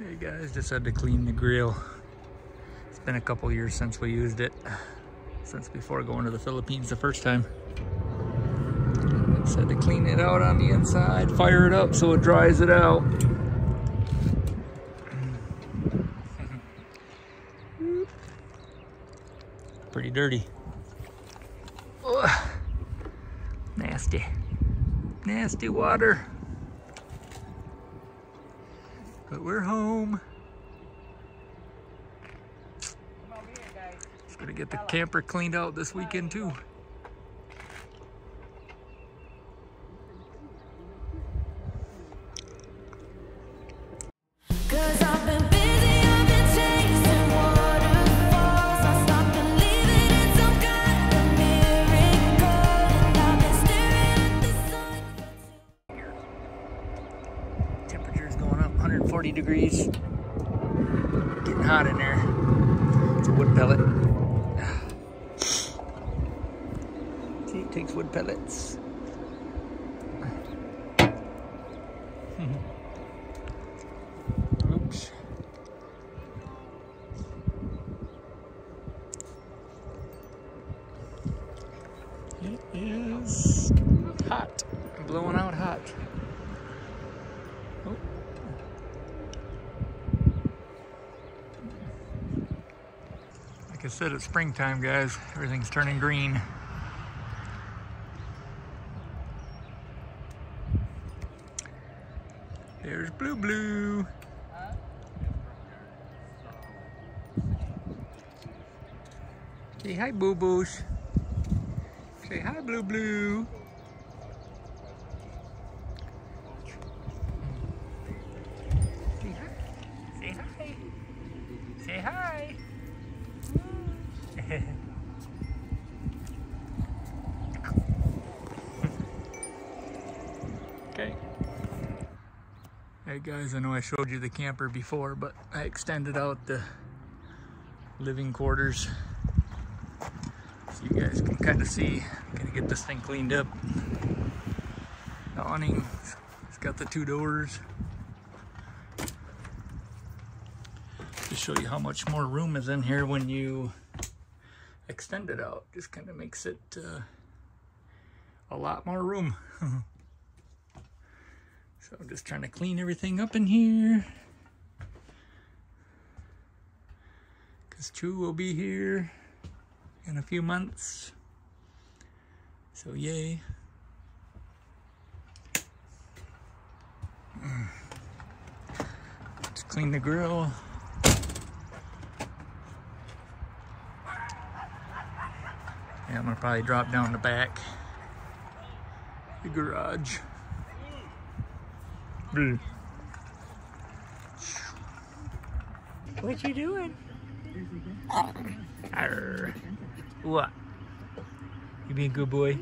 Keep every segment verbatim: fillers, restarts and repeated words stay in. Hey guys, just had to clean the grill. It's been a couple years since we used it, since before going to the Philippines the first time. Just had to clean it out on the inside, fire it up so it dries it out. Pretty dirty. Ugh. Nasty, nasty water. But we're home. Come over here, guys. Just gonna get the camper cleaned out this weekend too. Degrees, getting hot in there. It's a wood pellet. See, it takes wood pellets. Oops. It is hot. I'm blowing out hot. Oh. Like I said, it's springtime, guys. Everything's turning green. There's Blue Blue. Say hi, Boo Boos. Say hi, Blue Blue. Say hi. Say hi. Say hi. Okay. Hey guys, I know I showed you the camper before, but I extended out the living quarters so you guys can kind of see. I'm gonna get this thing cleaned up. The awning, it's got the two doors. Just show you how much more room is in here when you extend it out. Just kind of makes it uh, a lot more room. So I'm just trying to clean everything up in here, because Chu will be here in a few months. So yay. Let's clean the grill. Yeah, I'm gonna probably drop down the back, the garage. What you doing? Arr. What? You being a good boy?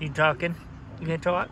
You talking? You gonna talk?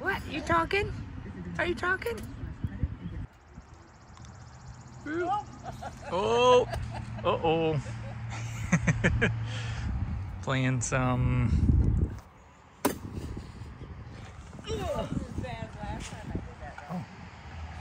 What? You talking? Are you talking? Oh, uh-oh. Playing some... This was bad last time I did that. I oh.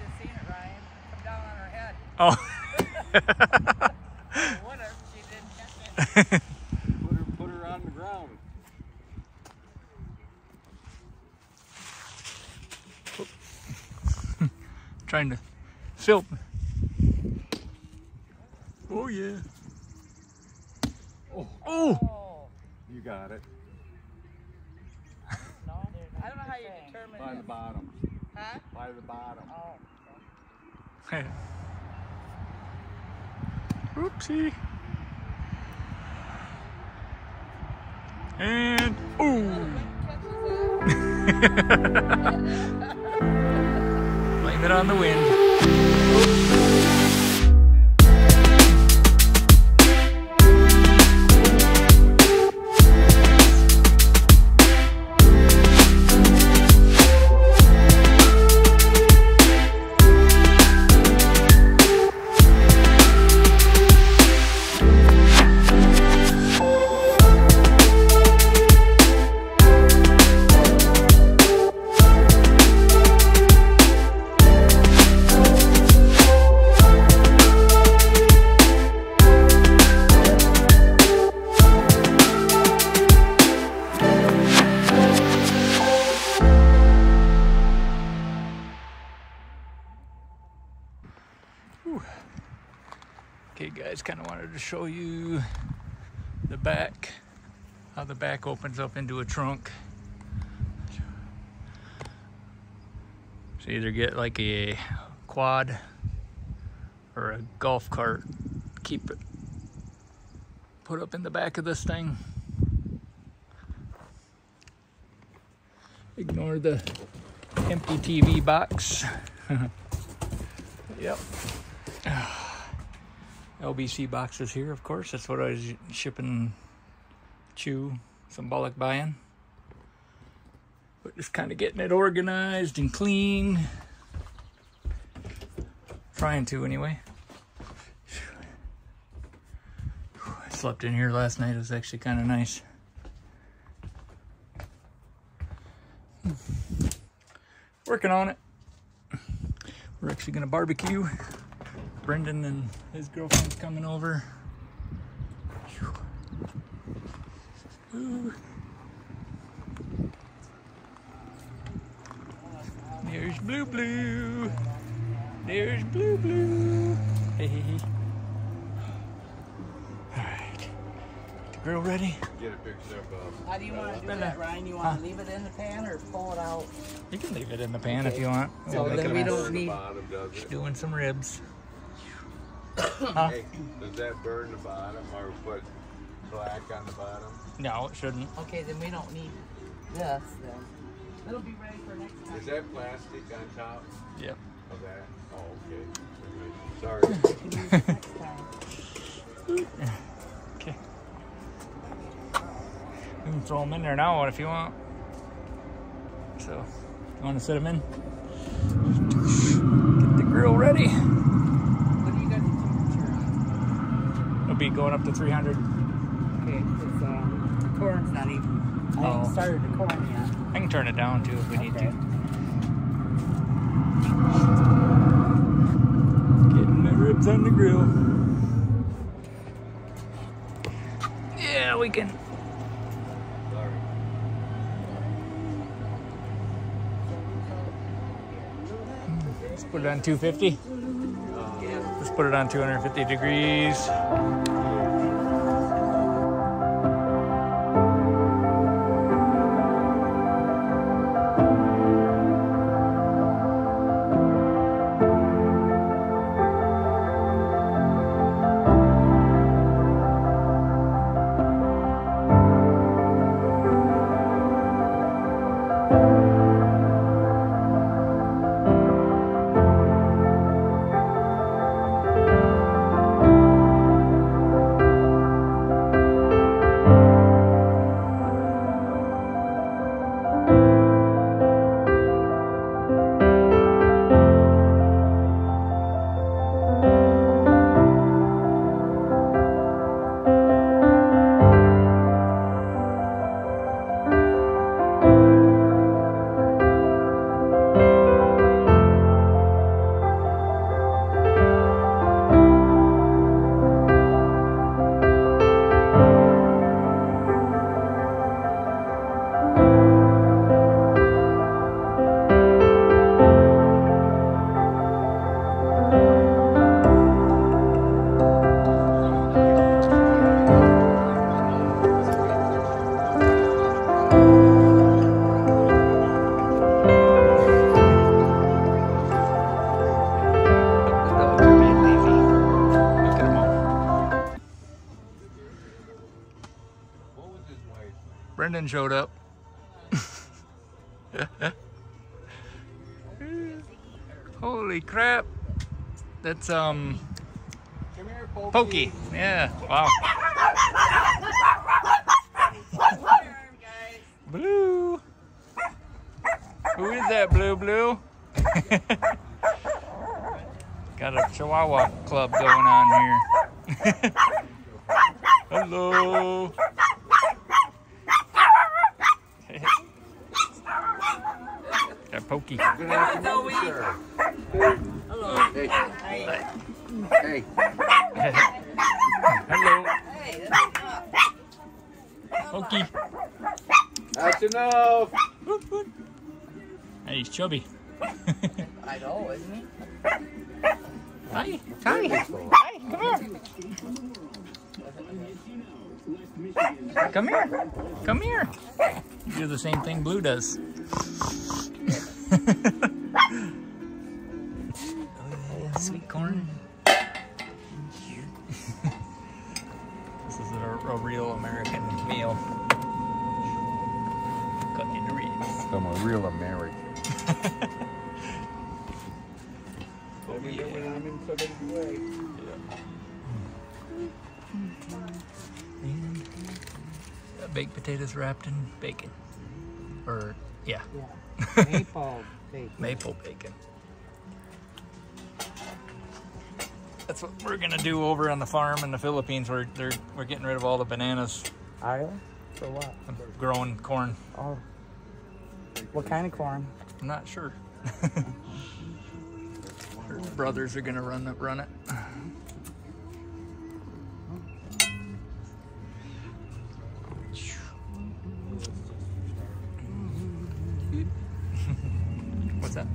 Just seen it, Ryan. Come down on her head. Oh. I wonder if she didn't catch it. Put her, put her on the ground. Trying to film. Oh yeah. Oh. Oh. You got it. No, I don't know how you determine it. By the bottom. Huh? By the bottom. Oh. Okay. Oopsie. And oh. Blame it on the wind. Whew. Okay guys, kind of wanted to show you the back, how the back opens up into a trunk. So you either get like a quad or a golf cart, keep it put up in the back of this thing. Ignore the empty T V box. Yep. L B C boxes here, of course. That's what I was shipping Chu, symbolic buying. But just kind of getting it organized and clean. Trying to, anyway. I slept in here last night. It was actually kind of nice. Working on it. We're actually gonna barbecue. Brendan and his girlfriend's coming over. Ooh. There's Blue Blue. There's Blue Blue. Hey, hey, hey. All right. Get the grill ready. Get a picture of uh, how do you want to do that, Ryan? You want to huh? leave it in the pan or pull it out? You can leave it in the pan okay. if you want. So we'll then we don't need. Doing some ribs. Huh? Hey, does that burn the bottom or put black on the bottom? No, it shouldn't. Okay, then we don't need this then. It'll be ready for next time. Is that plastic on top? Yep. Of that? Oh, okay. Sorry. Next time. Okay. You can throw them in there now if you want. So, you want to set them in? Get the grill ready. Be going up to three hundred. Okay, because uh, the corn's not even. I oh. haven't started the corn yet. I can turn it down too if we okay. need to. Getting the ribs on the grill. Yeah, we can. Sorry. Let's put it on two fifty. Uh, Let's put it on two hundred fifty degrees. Brendan showed up. Holy crap. That's um Come here, Pokey. Pokey. Yeah. Wow. Blue. Who is that, Blue Blue? Got a Chihuahua club going on here. Hello. Pokey. Good afternoon, sir. Hello. Hey. Hey. Hey. Hello. Hey, that's enough. Pokey. That's enough. Hey, he's chubby. I know, isn't he? Hi. Hi. Hi. Come here. Come here. Come here. You do the same thing Blue does. Sweet corn. This is a, a real American meal. Cooking ribs. I'm a real American. Oh, yeah. Yeah. Baked potatoes wrapped in bacon. Or, yeah. yeah. Maple bacon. Maple bacon. That's what we're gonna do over on the farm in the Philippines. We're they're, we're getting rid of all the bananas. Island? For what? I'm growing corn. Oh. What kind of corn? I'm not sure. Her brothers are gonna run run it. What's that?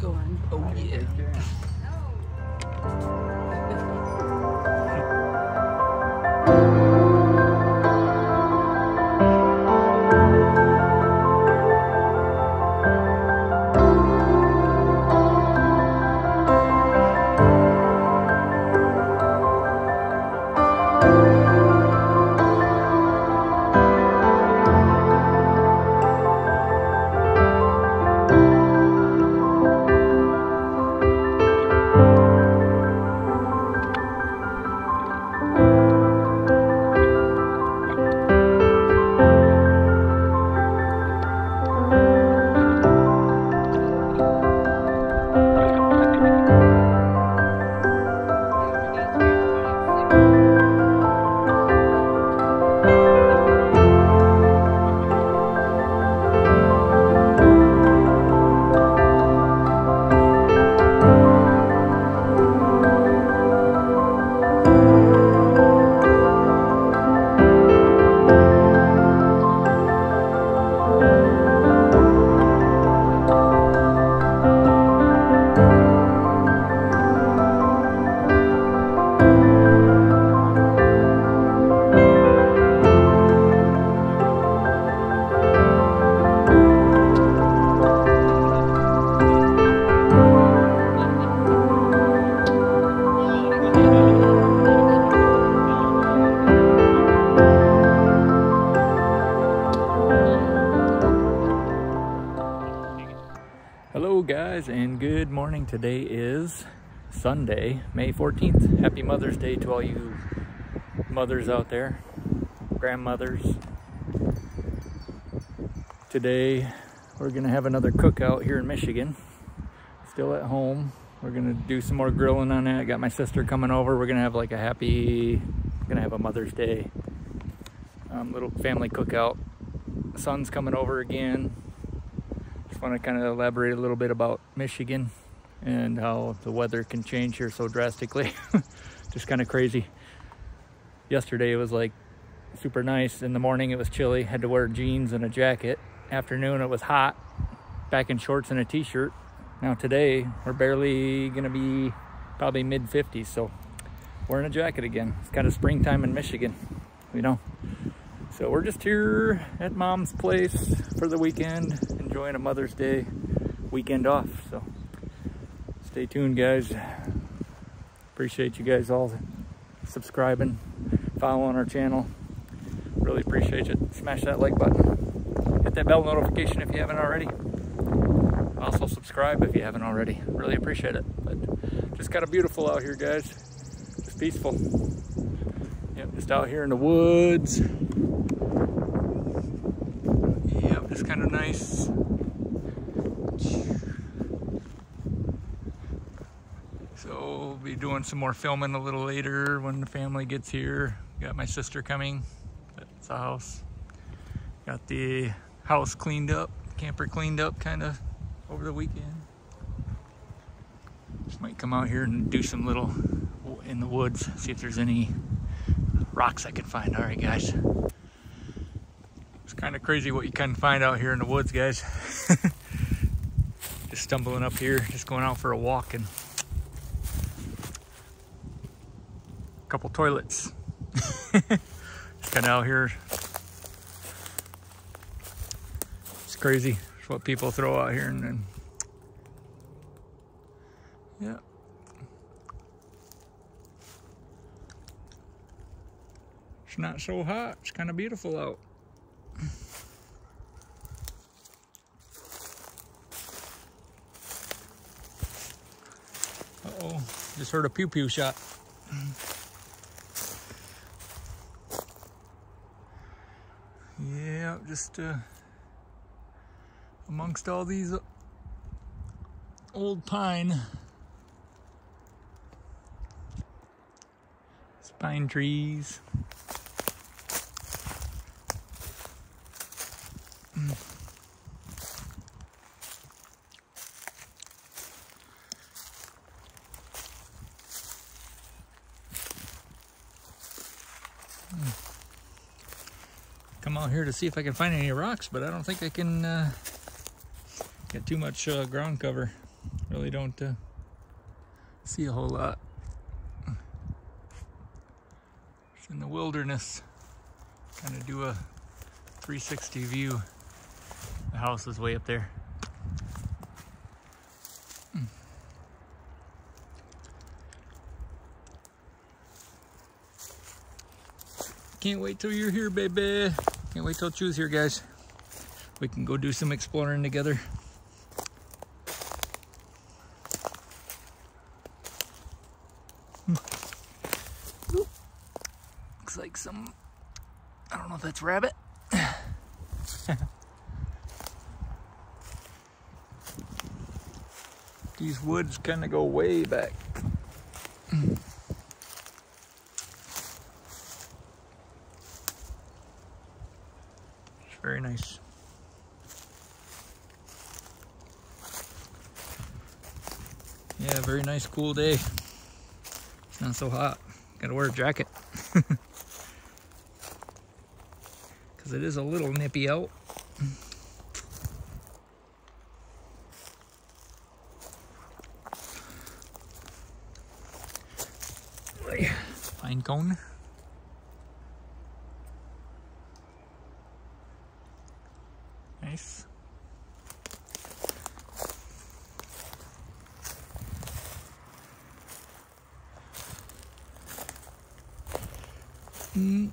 Corn. Oh yeah. And good morning. Today is Sunday, May fourteenth. Happy Mother's Day to all you mothers out there, grandmothers. Today we're gonna have another cookout here in Michigan. Still at home. We're gonna do some more grilling on that. I got my sister coming over. We're gonna have like a happy, gonna have a Mother's Day um, little family cookout. The son's coming over again. Just want to kind of elaborate a little bit about Michigan and how the weather can change here so drastically. Just kind of crazy. Yesterday it was like super nice. In the morning it was chilly, had to wear jeans and a jacket. Afternoon it was hot, back in shorts and a t-shirt. Now today we're barely gonna be probably mid fifties, so wearing a jacket again. It's kind of springtime in Michigan, you know. So we're just here at Mom's place for the weekend, enjoying a Mother's Day weekend off. So stay tuned, guys. Appreciate you guys all subscribing, following our channel. Really appreciate it. Smash that like button. Hit that bell notification if you haven't already. Also subscribe if you haven't already. Really appreciate it. But just kind of beautiful out here, guys. Just peaceful. Yep, just out here in the woods. Yep, just kind of nice. So, we'll be doing some more filming a little later when the family gets here. Got my sister coming. That's the house. Got the house cleaned up, camper cleaned up kind of over the weekend. Just might come out here and do some little in the woods, see if there's any rocks I can find. All right, guys. It's kind of crazy what you can find out here in the woods, guys. Just stumbling up here, just going out for a walk and a couple toilets. Just kind of out here. It's crazy what people throw out here, and then yeah. It's not so hot. It's kind of beautiful out. Uh-oh, just heard a pew-pew shot. Yeah, just uh, amongst all these old pine, it's pine trees. Come out here to see if I can find any rocks, but I don't think I can uh, get too much uh, ground cover. Really don't uh, see a whole lot. It's in the wilderness. Kind of do a three sixty view. The house is way up there. Can't wait till you're here, baby. Can't wait till Chu's here, guys. We can go do some exploring together. Looks like some, I don't know if that's rabbit. These woods kind of go way back. Very nice. Yeah, very nice, cool day. It's not so hot. Gotta wear a jacket. Because it is a little nippy out. Pine cone. Nice. Mm.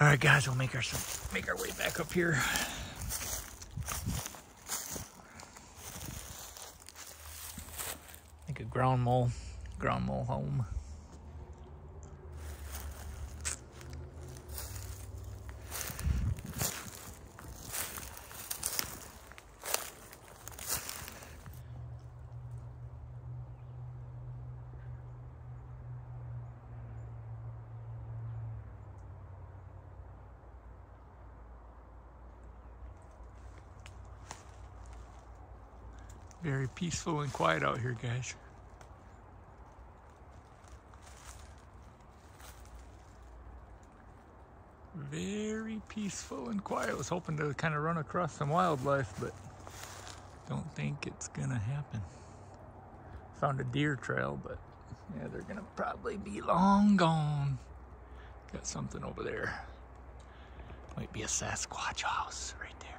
All right, guys, we'll make our make our way back up here. Like a ground mole, ground mole home. Very peaceful and quiet out here, guys. Very peaceful and quiet. I was hoping to kind of run across some wildlife, but don't think it's gonna happen. Found a deer trail, but yeah, they're gonna probably be long gone. Got something over there. Might be a Sasquatch house right there.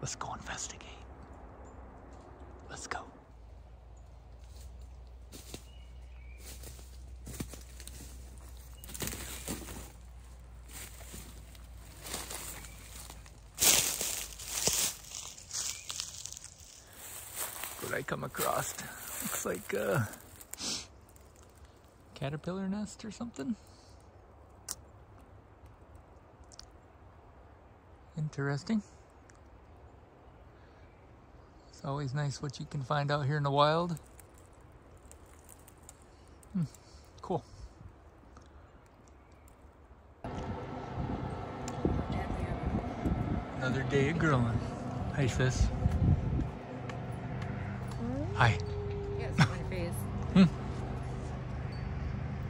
Let's go investigate. Let's go. What I come across looks like a caterpillar nest or something. Interesting. It's always nice what you can find out here in the wild. Hmm, cool. Another day of grilling. Hi, sis. Mm-hmm. Hi. You got something on your face. Hmm.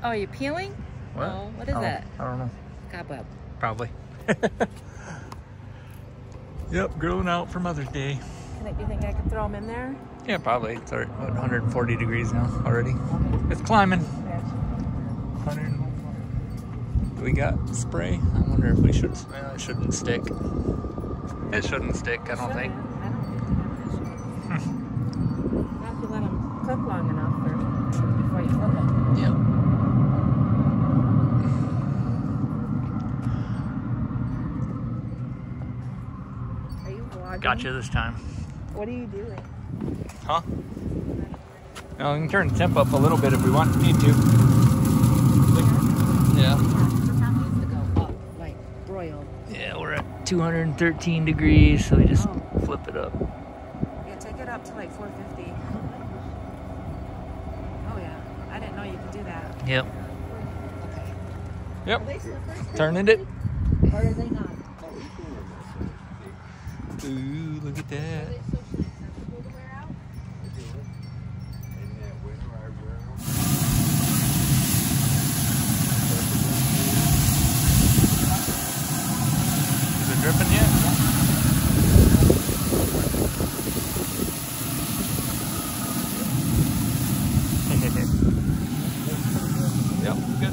Oh, you're peeling? What? Oh, what is oh, that? I don't know. Cobweb. Probably. Yep, grilling out for Mother's Day. You think, you think I could throw them in there? Yeah, probably. It's already, what, one hundred forty degrees now already. It's climbing. one hundred. We got spray. I wonder if we should. Well, it shouldn't stick. It shouldn't stick, I don't think. I don't think it should. You have to let them cook long enough or before you flip it. Yep. Are you vlogging? Got you this time. What are you doing? Huh? Well, we can turn the temp up a little bit if we want. Need to. Yeah. Yeah, we're at two hundred thirteen degrees, so we just oh. flip it up. Yeah, take it up to like four fifty. Oh yeah, I didn't know you could do that. Yep. Okay. Yep. Are they still first turning it. Or are they not? Ooh, look at that. Dripping yet? Yep, good.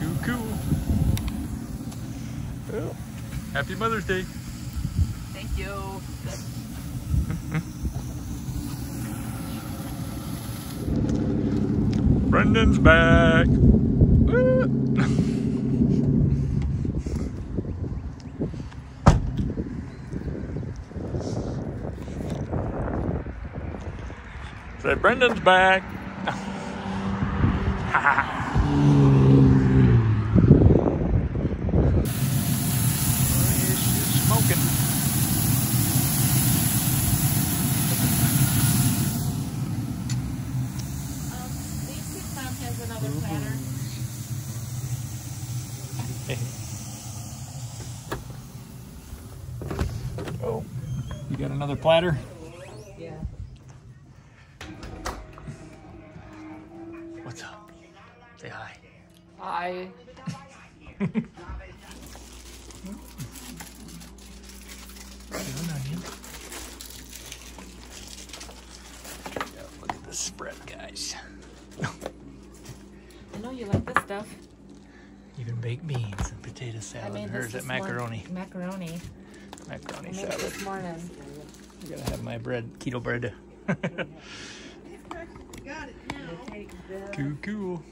Cool, cool. Well, happy Mother's Day. Thank you. Brendan's back. So Brendan's back. She's smoking. Um, these kids' mom has another platter. Oh, you got another platter? Yeah. What's up? Say hi. Hi. Onion. Look at this spread, guys. I know you like this stuff. Even baked beans and potato salad. I made or is it macaroni? Macaroni. Macaroni salad. This morning. I gotta have my bread, keto bread. Got it now. Cool, cool.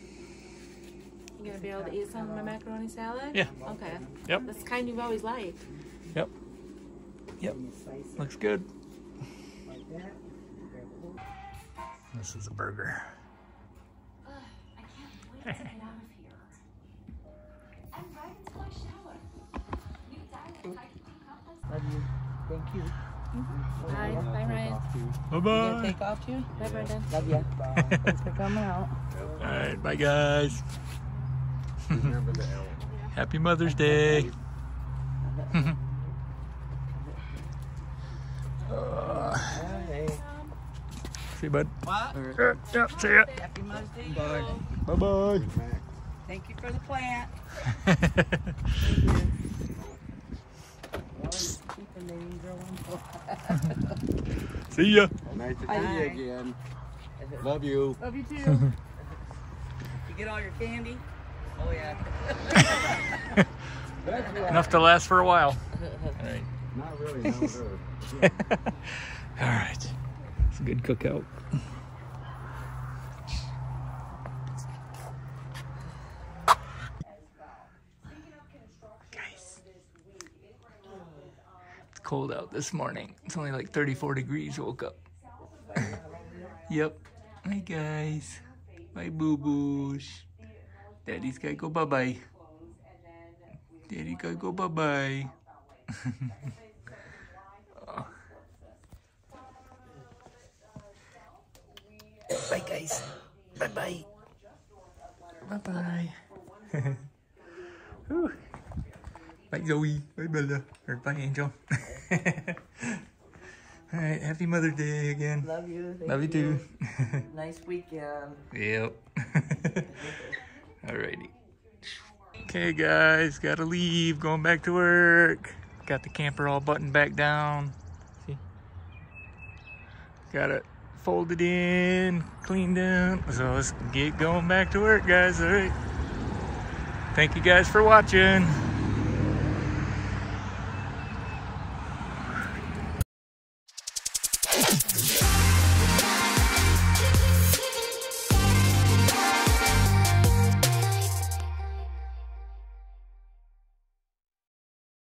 You gonna be able to eat some of my macaroni salad? Yeah. Okay. Yep. That's the kind you've always liked. Yep. Yep. Looks good. This is a burger. Ugh, I can't wait to get out of here. Love you. Thank you. Mm-hmm. Bye. Bye, Ryan. Bye-bye. You gonna take off too? Bye, Brendan. Love ya. Bye. Thanks for coming out. All right. Bye, guys. Happy Mother's Day. uh, see you, bud. What? Yeah, yeah, see ya. Happy Mother's Day. Bye. Bye-bye. Thank you for the plant. Thank you. See ya. Nice to see you again. Love you. Love you too. You get all your candy? Oh yeah. Enough to last for a while. All right. Not really, no, really. Yeah. All right. It's a good cookout. Cold out this morning. It's only like thirty-four degrees. Woke up. Yep. Hi guys. Bye boo boos. Daddy's gotta go bye bye. Daddy gotta go bye bye. Oh. Bye guys. Bye bye. Bye bye. Bye Zoe. Bye Bella. Or bye Angel. All right, happy Mother's Day again. Love you. Love you, you too. Nice weekend. Yep. All righty. Okay guys, gotta leave, going back to work. Got the camper all buttoned back down. See? Got it folded in, cleaned in. So let's get going back to work, guys, all right? Thank you guys for watching.